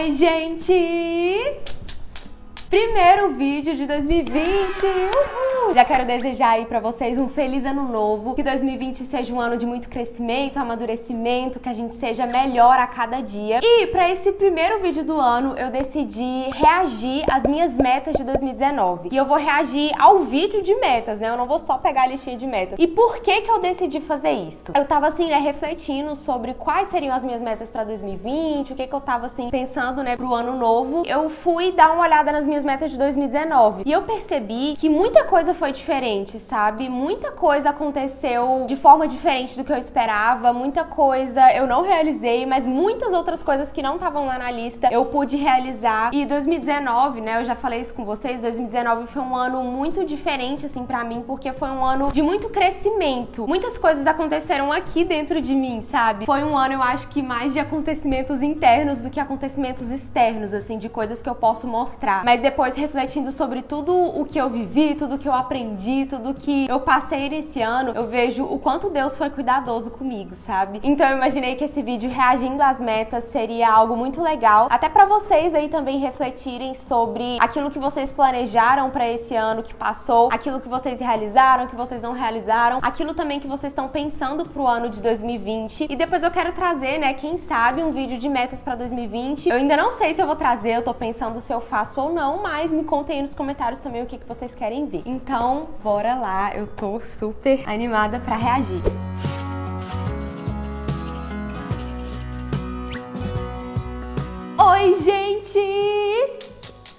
Oi, gente! Primeiro vídeo de 2020! Uhul! Já quero desejar aí pra vocês um feliz ano novo, que 2020 seja um ano de muito crescimento, amadurecimento, que a gente seja melhor a cada dia. E pra esse primeiro vídeo do ano, eu decidi reagir às minhas metas de 2019. E eu vou reagir ao vídeo de metas, né? Eu não vou só pegar a listinha de metas. E por que que eu decidi fazer isso? Eu tava assim, né, refletindo sobre quais seriam as minhas metas pra 2020, o que que eu tava assim, pensando, né, pro ano novo. Eu fui dar uma olhada nas minhas metas de 2019. E eu percebi que muita coisa foi diferente, sabe? Muita coisa aconteceu de forma diferente do que eu esperava, muita coisa eu não realizei, mas muitas outras coisas que não estavam lá na lista eu pude realizar. E 2019, né, eu já falei isso com vocês, 2019 foi um ano muito diferente, assim, pra mim, porque foi um ano de muito crescimento. Muitas coisas aconteceram aqui dentro de mim, sabe? Foi um ano, eu acho que mais de acontecimentos internos do que acontecimentos externos, assim, de coisas que eu posso mostrar. Mas depois, refletindo sobre tudo o que eu vivi, tudo que eu aprendi, tudo que eu passei nesse ano, eu vejo o quanto Deus foi cuidadoso comigo, sabe? Então eu imaginei que esse vídeo reagindo às metas seria algo muito legal, até pra vocês aí também refletirem sobre aquilo que vocês planejaram pra esse ano que passou, aquilo que vocês realizaram, que vocês não realizaram, aquilo também que vocês estão pensando pro ano de 2020. E depois eu quero trazer, né, quem sabe, um vídeo de metas pra 2020. Eu ainda não sei se eu vou trazer, eu tô pensando se eu faço ou não, mas me contem aí nos comentários também o que vocês querem ver. Então, bora lá, eu tô super animada pra reagir. Oi, gente!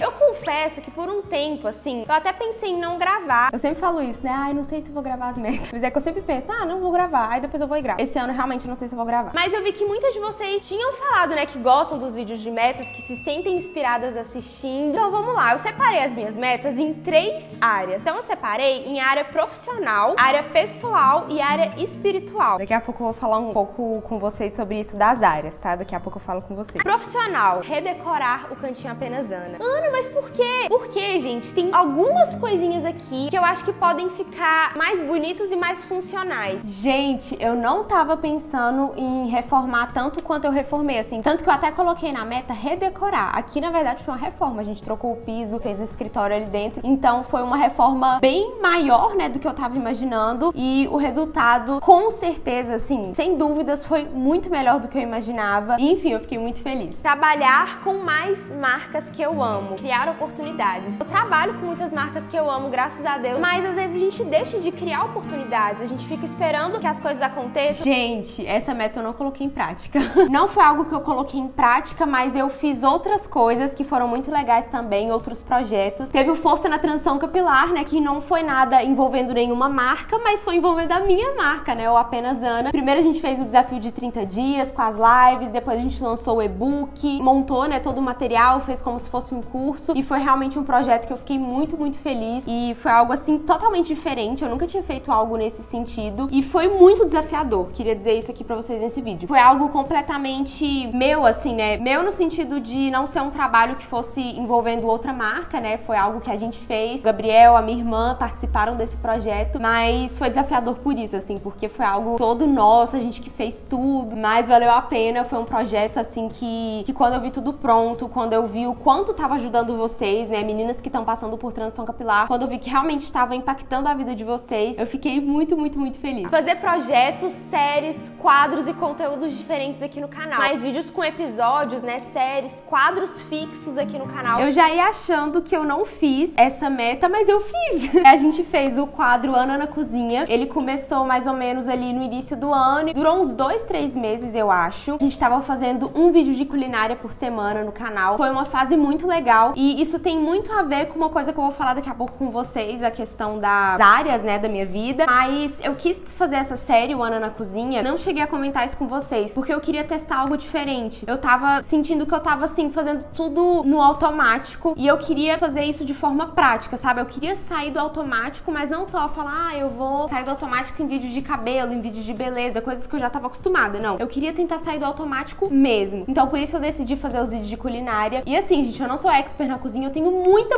Eu confesso que por um tempo, assim, eu até pensei em não gravar. Eu sempre falo isso, né? Ai, não sei se vou gravar as metas. Mas é que eu sempre penso, ah, não vou gravar. Aí depois eu vou e gravo. Esse ano, realmente, não sei se eu vou gravar. Mas eu vi que muitas de vocês tinham falado, né, que gostam dos vídeos de metas, que se sentem inspiradas assistindo. Então, vamos lá. Eu separei as minhas metas em 3 áreas. Então, eu separei em área profissional, área pessoal e área espiritual. Daqui a pouco eu vou falar um pouco com vocês sobre isso das áreas, tá? Daqui a pouco eu falo com vocês. Profissional. Redecorar o cantinho Apenas Ana. Mas por quê? Porque, gente, tem algumas coisinhas aqui que eu acho que podem ficar mais bonitos e mais funcionais. Gente, eu não tava pensando em reformar tanto quanto eu reformei, assim. Tanto que eu até coloquei na meta redecorar. Aqui, na verdade, foi uma reforma. A gente trocou o piso, fez o escritório ali dentro. Então, foi uma reforma bem maior, né, do que eu tava imaginando. E o resultado, com certeza, assim, sem dúvidas, foi muito melhor do que eu imaginava. E, enfim, eu fiquei muito feliz. Trabalhar com mais marcas que eu amo. Criar oportunidades. Eu trabalho com muitas marcas que eu amo, graças a Deus, mas às vezes a gente deixa de criar oportunidades, a gente fica esperando que as coisas aconteçam. Gente, essa meta eu não coloquei em prática. Não foi algo que eu coloquei em prática, mas eu fiz outras coisas que foram muito legais também, outros projetos. Teve o Força na Transição Capilar, né, que não foi nada envolvendo nenhuma marca, mas foi envolvendo a minha marca, né, o Apenas Ana. Primeiro a gente fez o desafio de 30 dias com as lives, depois a gente lançou o e-book, montou, né, todo o material, fez como se fosse um curso, e foi realmente um projeto que eu fiquei muito, muito feliz, e foi algo assim totalmente diferente, eu nunca tinha feito algo nesse sentido, e foi muito desafiador, queria dizer isso aqui pra vocês nesse vídeo. Foi algo completamente meu, assim, né, meu no sentido de não ser um trabalho que fosse envolvendo outra marca, né, foi algo que a gente fez, o Gabriel, a minha irmã participaram desse projeto, mas foi desafiador por isso, assim, porque foi algo todo nosso, a gente que fez tudo, mas valeu a pena, foi um projeto, assim, que quando eu vi tudo pronto, quando eu vi o quanto tava ajudando vocês, né, meninas que estão passando por transição capilar, quando eu vi que realmente estava impactando a vida de vocês, eu fiquei muito, muito, muito feliz. Fazer projetos, séries, quadros e conteúdos diferentes aqui no canal. Mais vídeos com episódios, né, séries, quadros fixos aqui no canal. Eu já ia achando que eu não fiz essa meta, mas eu fiz. A gente fez o quadro Ana na Cozinha, ele começou mais ou menos ali no início do ano, e durou uns 2, 3 meses, eu acho. A gente tava fazendo um vídeo de culinária por semana no canal. Foi uma fase muito legal. E isso tem muito a ver com uma coisa que eu vou falar daqui a pouco com vocês, a questão das áreas, né, da minha vida. Mas eu quis fazer essa série, o Ana na Cozinha, não cheguei a comentar isso com vocês, porque eu queria testar algo diferente. Eu tava sentindo que eu tava, assim, fazendo tudo no automático, e eu queria fazer isso de forma prática, sabe? Eu queria sair do automático, mas não só falar, ah, eu vou sair do automático em vídeos de cabelo, em vídeos de beleza, coisas que eu já tava acostumada, não. Eu queria tentar sair do automático mesmo. Então, por isso eu decidi fazer os vídeos de culinária. E assim, gente, eu não sou expert na cozinha. Eu tenho muita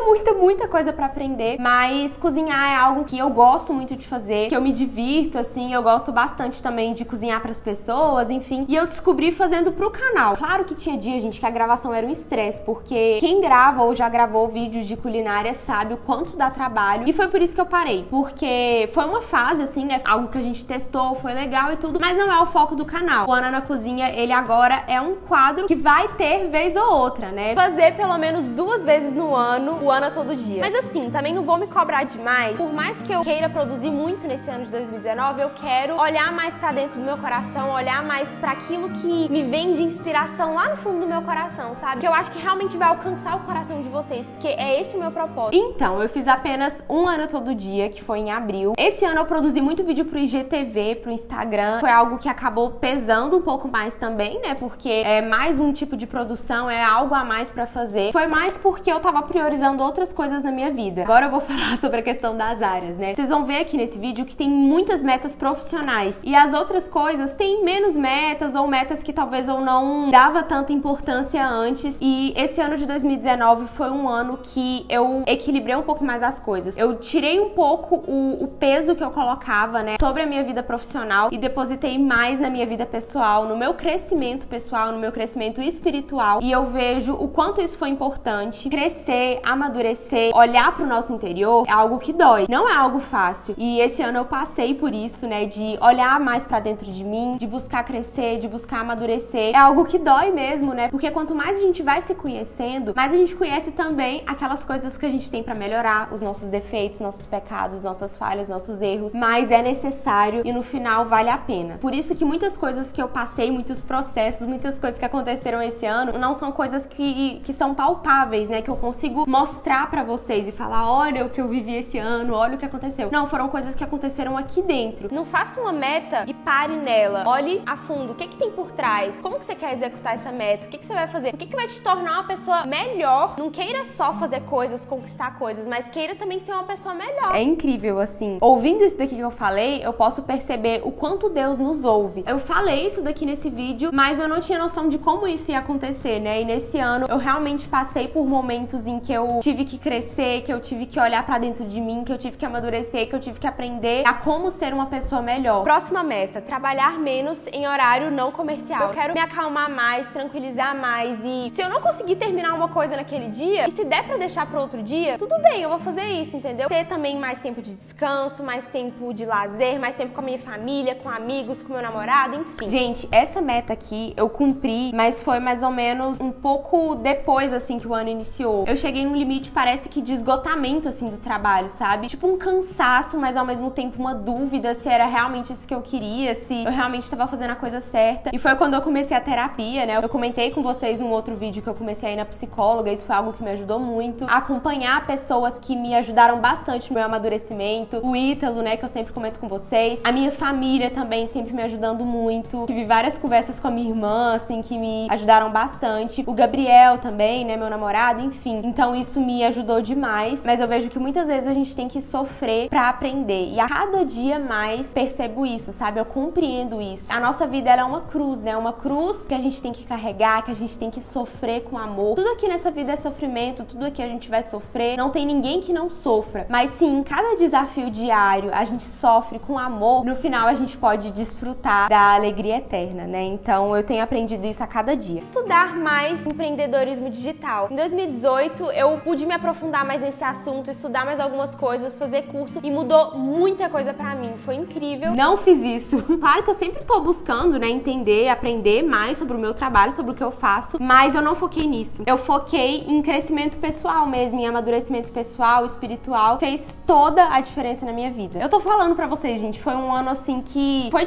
coisa pra aprender, mas cozinhar é algo que eu gosto muito de fazer, que eu me divirto, assim, eu gosto bastante também de cozinhar pras pessoas, enfim. E eu descobri fazendo pro canal. Claro que tinha dia, gente, que a gravação era um estresse, porque quem grava ou já gravou vídeos de culinária sabe o quanto dá trabalho, e foi por isso que eu parei, porque foi uma fase, assim, né, algo que a gente testou, foi legal e tudo, mas não é o foco do canal. O Ana na Cozinha, ele agora é um quadro que vai ter vez ou outra, né? Fazer pelo menos 2 vezes no ano, o Ana Todo Dia. Mas assim, também não vou me cobrar demais. Por mais que eu queira produzir muito nesse ano de 2019, eu quero olhar mais pra dentro do meu coração, olhar mais pra aquilo que me vem de inspiração lá no fundo do meu coração, sabe? Que eu acho que realmente vai alcançar o coração de vocês, porque é esse o meu propósito. Então, eu fiz apenas um Ana Todo Dia, que foi em abril. Esse ano eu produzi muito vídeo pro IGTV, pro Instagram. Foi algo que acabou pesando um pouco mais também, né? Porque é mais um tipo de produção, é algo a mais pra fazer. Foi mais porque eu tava priorizando outras coisas na minha vida. Agora eu vou falar sobre a questão das áreas, né? Vocês vão ver aqui nesse vídeo que tem muitas metas profissionais e as outras coisas têm menos metas ou metas que talvez eu não dava tanta importância antes. E esse ano de 2019 foi um ano que eu equilibrei um pouco mais as coisas. Eu tirei um pouco o peso que eu colocava, né, sobre a minha vida profissional e depositei mais na minha vida pessoal, no meu crescimento pessoal, no meu crescimento espiritual. E eu vejo o quanto isso foi importante. Crescer, amadurecer, olhar pro nosso interior é algo que dói, não é algo fácil. E esse ano eu passei por isso, né, de olhar mais pra dentro de mim, de buscar crescer, de buscar amadurecer. É algo que dói mesmo, né, porque quanto mais a gente vai se conhecendo, mais a gente conhece também aquelas coisas que a gente tem pra melhorar, os nossos defeitos, nossos pecados, nossas falhas, nossos erros, mas é necessário e no final vale a pena. Por isso que muitas coisas que eu passei, muitos processos, muitas coisas que aconteceram esse ano, não são coisas que são palpáveis, né, que eu consigo mostrar pra vocês e falar, olha o que eu vivi esse ano, olha o que aconteceu. Não, foram coisas que aconteceram aqui dentro. Não faça uma meta e pare nela. Olhe a fundo, o que que tem por trás? Como que você quer executar essa meta? O que que você vai fazer? O que que vai te tornar uma pessoa melhor? Não queira só fazer coisas, conquistar coisas, mas queira também ser uma pessoa melhor. É incrível, assim, ouvindo isso daqui que eu falei, eu posso perceber o quanto Deus nos ouve. Eu falei isso daqui nesse vídeo, mas eu não tinha noção de como isso ia acontecer, né? E nesse ano eu realmente passei por momentos em que eu tive que crescer, que eu tive que olhar pra dentro de mim, que eu tive que amadurecer, que eu tive que aprender a como ser uma pessoa melhor. Próxima meta, trabalhar menos em horário não comercial. Eu quero me acalmar mais, tranquilizar mais e se eu não conseguir terminar uma coisa naquele dia, e se der pra deixar pra outro dia, tudo bem, eu vou fazer isso, entendeu? Ter também mais tempo de descanso, mais tempo de lazer, mais tempo com a minha família, com amigos, com meu namorado, enfim. Gente, essa meta aqui eu cumpri, mas foi mais ou menos um pouco depois, assim, que o ano iniciou. Eu cheguei num limite, parece que de esgotamento, assim, do trabalho, sabe? Tipo um cansaço, mas ao mesmo tempo uma dúvida se era realmente isso que eu queria, se eu realmente tava fazendo a coisa certa. E foi quando eu comecei a terapia, né? Eu comentei com vocês num outro vídeo que eu comecei a ir na psicóloga, isso foi algo que me ajudou muito. Acompanhar pessoas que me ajudaram bastante no meu amadurecimento. O Ítalo, né, que eu sempre comento com vocês. A minha família também sempre me ajudando muito. Tive várias conversas com a minha irmã, assim, que me ajudaram bastante. O Gabriel também, né, meu namorado, enfim. Então isso me ajudou demais. Mas eu vejo que muitas vezes a gente tem que sofrer pra aprender. E a cada dia mais percebo isso, sabe? Eu compreendo isso. A nossa vida, ela é uma cruz, né? Uma cruz que a gente tem que carregar, que a gente tem que sofrer com amor. Tudo aqui nessa vida é sofrimento, tudo aqui a gente vai sofrer. Não tem ninguém que não sofra. Mas sim, cada desafio diário a gente sofre com amor. No final a gente pode desfrutar da alegria eterna, né? Então eu tenho aprendido isso a cada dia. Estudar mais empreendedorismo digital. Em 2018 eu pude me aprofundar mais nesse assunto, estudar mais algumas coisas, fazer curso e mudou muita coisa pra mim. Foi incrível. Não fiz isso. Claro que eu sempre tô buscando, né, entender, aprender mais sobre o meu trabalho, sobre o que eu faço, mas eu não foquei nisso. Eu foquei em crescimento pessoal mesmo, em amadurecimento pessoal, espiritual. Fez toda a diferença na minha vida. Eu tô falando pra vocês, gente, foi um ano assim que foi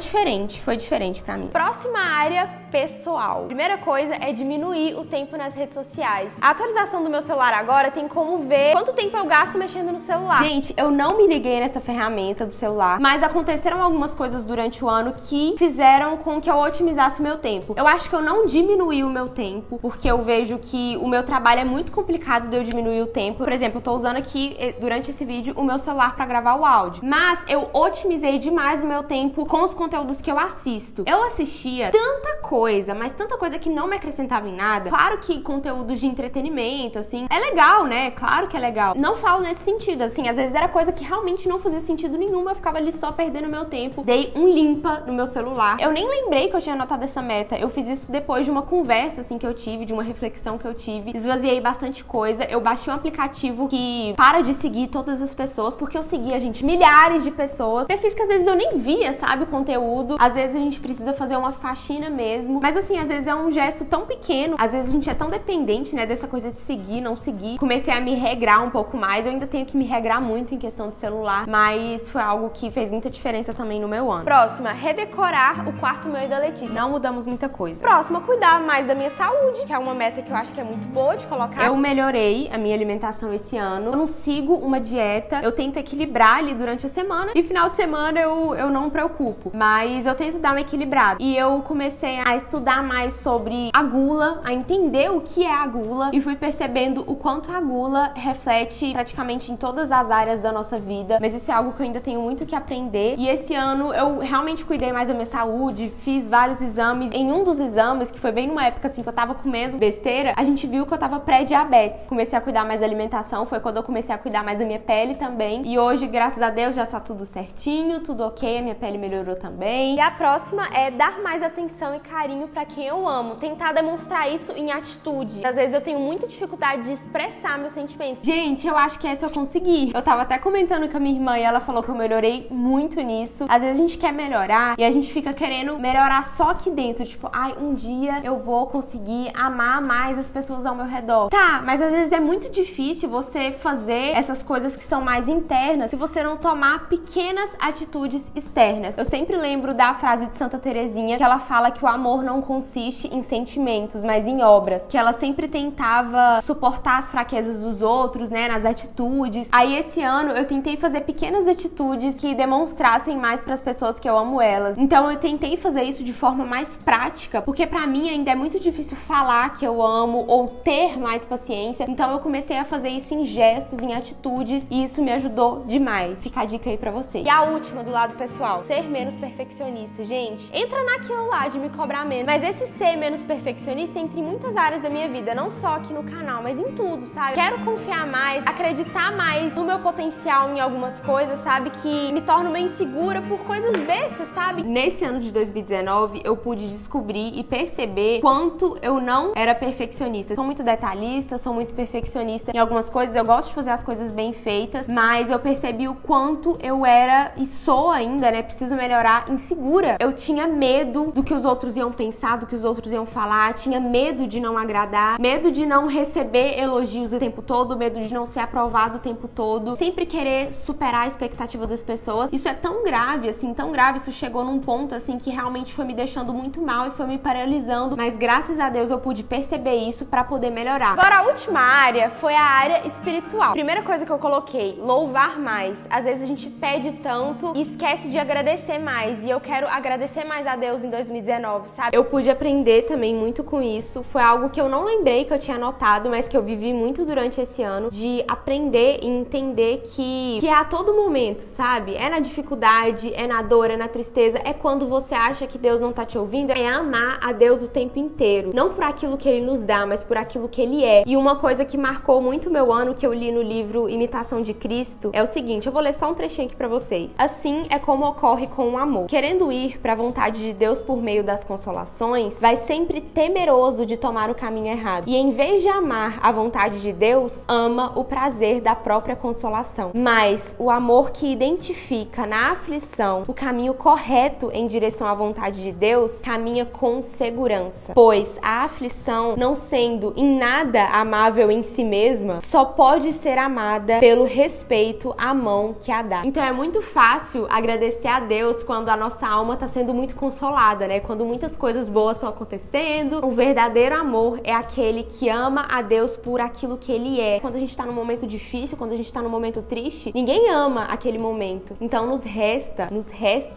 diferente pra mim. Próxima área, pessoal. Primeira coisa é diminuir o tempo nas redes sociais. A atualização do meu celular agora tem como ver quanto tempo eu gasto mexendo no celular. Gente, eu não me liguei nessa ferramenta do celular, mas aconteceram algumas coisas durante o ano que fizeram com que eu otimizasse o meu tempo. Eu acho que eu não diminuí o meu tempo, porque eu vejo que o meu trabalho é muito complicado de eu diminuir o tempo. Por exemplo, eu tô usando aqui, durante esse vídeo, o meu celular pra gravar o áudio. Mas eu otimizei demais o meu tempo com os conteúdos que eu assisto. Eu assistia tanta coisa coisa, mas tanta coisa que não me acrescentava em nada. Claro que conteúdo de entretenimento, assim, é legal, né? Claro que é legal. Não falo nesse sentido, assim, às vezes era coisa que realmente não fazia sentido nenhum, eu ficava ali só perdendo meu tempo. Dei um limpa no meu celular. Eu nem lembrei que eu tinha anotado essa meta. Eu fiz isso depois de uma conversa, assim, que eu tive, de uma reflexão que eu tive. Esvaziei bastante coisa. Eu baixei um aplicativo que para de seguir todas as pessoas, porque eu seguia, gente, milhares de pessoas. Perfis que às vezes eu nem via, sabe, o conteúdo. Às vezes a gente precisa fazer uma faxina mesmo. Mas assim, às vezes é um gesto tão pequeno. Às vezes a gente é tão dependente, né, dessa coisa de seguir, não seguir. Comecei a me regrar um pouco mais. Eu ainda tenho que me regrar muito em questão de celular, mas foi algo que fez muita diferença também no meu ano. Próxima, redecorar o quarto meu e da Letícia. Não mudamos muita coisa. Próxima, cuidar mais da minha saúde, que é uma meta que eu acho que é muito boa de colocar. Eu melhorei a minha alimentação esse ano. Eu não sigo uma dieta. Eu tento equilibrar ali durante a semana e final de semana eu não me preocupo. Mas eu tento dar uma equilibrada. E eu comecei a estudar mais sobre a gula, a entender o que é a gula e fui percebendo o quanto a gula reflete praticamente em todas as áreas da nossa vida. Mas isso é algo que eu ainda tenho muito que aprender. E esse ano eu realmente cuidei mais da minha saúde, fiz vários exames. Em um dos exames, que foi bem numa época assim que eu tava comendo besteira, a gente viu que eu tava pré-diabetes. Comecei a cuidar mais da alimentação, foi quando eu comecei a cuidar mais da minha pele também. E hoje, graças a Deus, já tá tudo certinho, tudo ok, a minha pele melhorou também. E a próxima é dar mais atenção e carinho pra quem eu amo. Tentar demonstrar isso em atitude. Às vezes eu tenho muita dificuldade de expressar meus sentimentos. Gente, eu acho que essa eu consegui. Eu tava até comentando com a minha irmã e ela falou que eu melhorei muito nisso. Às vezes a gente quer melhorar e a gente fica querendo melhorar só aqui dentro, tipo, ai, um dia eu vou conseguir amar mais as pessoas ao meu redor. Tá, mas às vezes é muito difícil você fazer essas coisas que são mais internas se você não tomar pequenas atitudes externas. Eu sempre lembro da frase de Santa Terezinha, que ela fala que o amor não consiste em sentimentos, mas em obras, que ela sempre tentava suportar as fraquezas dos outros, né, nas atitudes. Aí esse ano eu tentei fazer pequenas atitudes que demonstrassem mais para as pessoas que eu amo elas. Então eu tentei fazer isso de forma mais prática, porque pra mim ainda é muito difícil falar que eu amo ou ter mais paciência. Então eu comecei a fazer isso em gestos, em atitudes, e isso me ajudou demais. Fica a dica aí pra você. E a última do lado pessoal, ser menos perfeccionista. Gente, entra naquilo lá de me cobrar menos, mas esse ser menos perfeccionista entra em muitas áreas da minha vida, não só aqui no canal, mas em tudo, sabe? Quero confiar mais, acreditar mais no meu potencial em algumas coisas, sabe? Que me torno meio insegura por coisas bestas, sabe? Nesse ano de 2019, eu pude descobrir e perceber quanto eu não era perfeccionista. Sou muito detalhista, sou muito perfeccionista em algumas coisas, eu gosto de fazer as coisas bem feitas, mas eu percebi o quanto eu era, e sou ainda, né, preciso melhorar, insegura. Eu tinha medo do que os outros iam pensar, do que os outros iam falar, tinha medo de não agradar, medo de não receber elogios o tempo todo, medo de não ser aprovado o tempo todo, sempre querer superar a expectativa das pessoas. Isso é tão grave, assim, tão grave, isso chegou num ponto, assim, que realmente foi me deixando muito mal e foi me paralisando, mas graças a Deus eu pude perceber isso pra poder melhorar. Agora, a última área foi a área espiritual. Primeira coisa que eu coloquei, louvar mais. Às vezes a gente pede tanto e esquece de agradecer mais, e eu quero agradecer mais a Deus em 2019, sabe? Eu pude aprender também muito com isso, foi algo que eu não lembrei que eu tinha anotado, mas que eu vivi muito durante esse ano, de aprender e entender que é a todo momento, sabe? É na dificuldade, é na dor, é na tristeza, é quando você acha que Deus não tá te ouvindo, é amar a Deus o tempo inteiro, não por aquilo que Ele nos dá, mas por aquilo que Ele é. E uma coisa que marcou muito meu ano, que eu li no livro Imitação de Cristo, é o seguinte, eu vou ler só um trechinho aqui pra vocês. Assim é como ocorre com o amor. Querendo ir pra vontade de Deus por meio das consolações, vai sempre temeroso de tomar o caminho errado. E em vez de amar a vontade de Deus, ama o prazer da própria consolação. Mas o amor que identifica na aflição o caminho correto em direção à vontade de Deus, caminha com segurança, pois a aflição, não sendo em nada amável em si mesma, só pode ser amada pelo respeito à mão que a dá. Então é muito fácil agradecer a Deus quando a nossa alma tá sendo muito consolada, né? Quando muitas coisas boas estão acontecendo. O verdadeiro amor é aquele que ama a Deus por aquilo que Ele é. Quando a gente tá num momento difícil, quando a gente tá num momento triste, ninguém ama aquele momento. Então nos resta,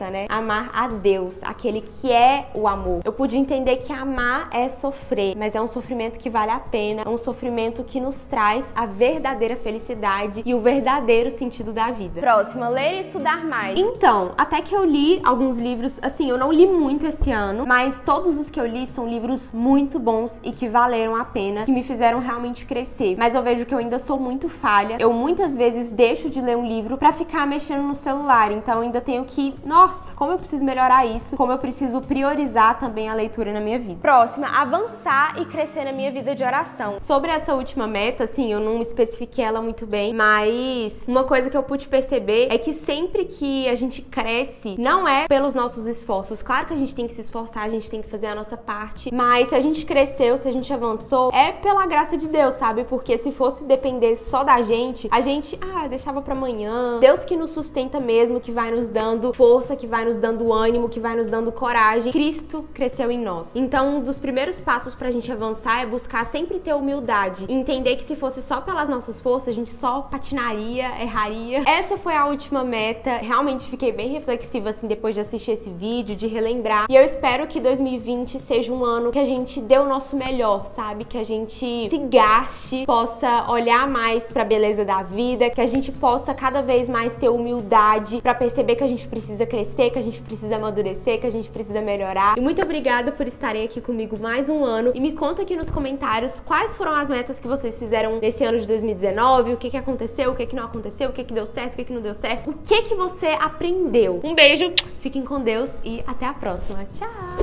né, amar a Deus, aquele que é o amor. Eu pude entender que amar é sofrer, mas é um sofrimento que vale a pena, é um sofrimento que nos traz a verdadeira felicidade e o verdadeiro sentido da vida. Próxima, ler e estudar mais. Então, até que eu li alguns livros, assim, eu não li muito esse ano, mas mas todos os que eu li são livros muito bons e que valeram a pena, que me fizeram realmente crescer. Mas eu vejo que eu ainda sou muito falha, eu muitas vezes deixo de ler um livro pra ficar mexendo no celular, então ainda tenho que, nossa, como eu preciso melhorar isso, como eu preciso priorizar também a leitura na minha vida. Próxima, avançar e crescer na minha vida de oração. Sobre essa última meta, assim, eu não especifiquei ela muito bem, mas uma coisa que eu pude perceber é que sempre que a gente cresce, não é pelos nossos esforços. Claro que a gente tem que se esforçar, a gente tem que fazer a nossa parte, mas se a gente cresceu, se a gente avançou, é pela graça de Deus, sabe? Porque se fosse depender só da gente, a gente, deixava pra amanhã. Deus que nos sustenta mesmo, que vai nos dando força, que vai nos dando ânimo, que vai nos dando coragem. Cristo cresceu em nós. Então, um dos primeiros passos pra gente avançar é buscar sempre ter humildade. Entender que se fosse só pelas nossas forças, a gente só patinaria, erraria. Essa foi a última meta. Realmente fiquei bem reflexiva, assim, depois de assistir esse vídeo, de relembrar. E eu espero que 2020 seja um ano que a gente dê o nosso melhor, sabe? Que a gente se gaste, possa olhar mais pra beleza da vida, que a gente possa cada vez mais ter humildade pra perceber que a gente precisa crescer, que a gente precisa amadurecer, que a gente precisa melhorar. E muito obrigada por estarem aqui comigo mais um ano. E me conta aqui nos comentários quais foram as metas que vocês fizeram nesse ano de 2019, o que que aconteceu, o que que não aconteceu, o que que deu certo, o que que não deu certo, o que que você aprendeu. Um beijo, fiquem com Deus e até a próxima. Tchau!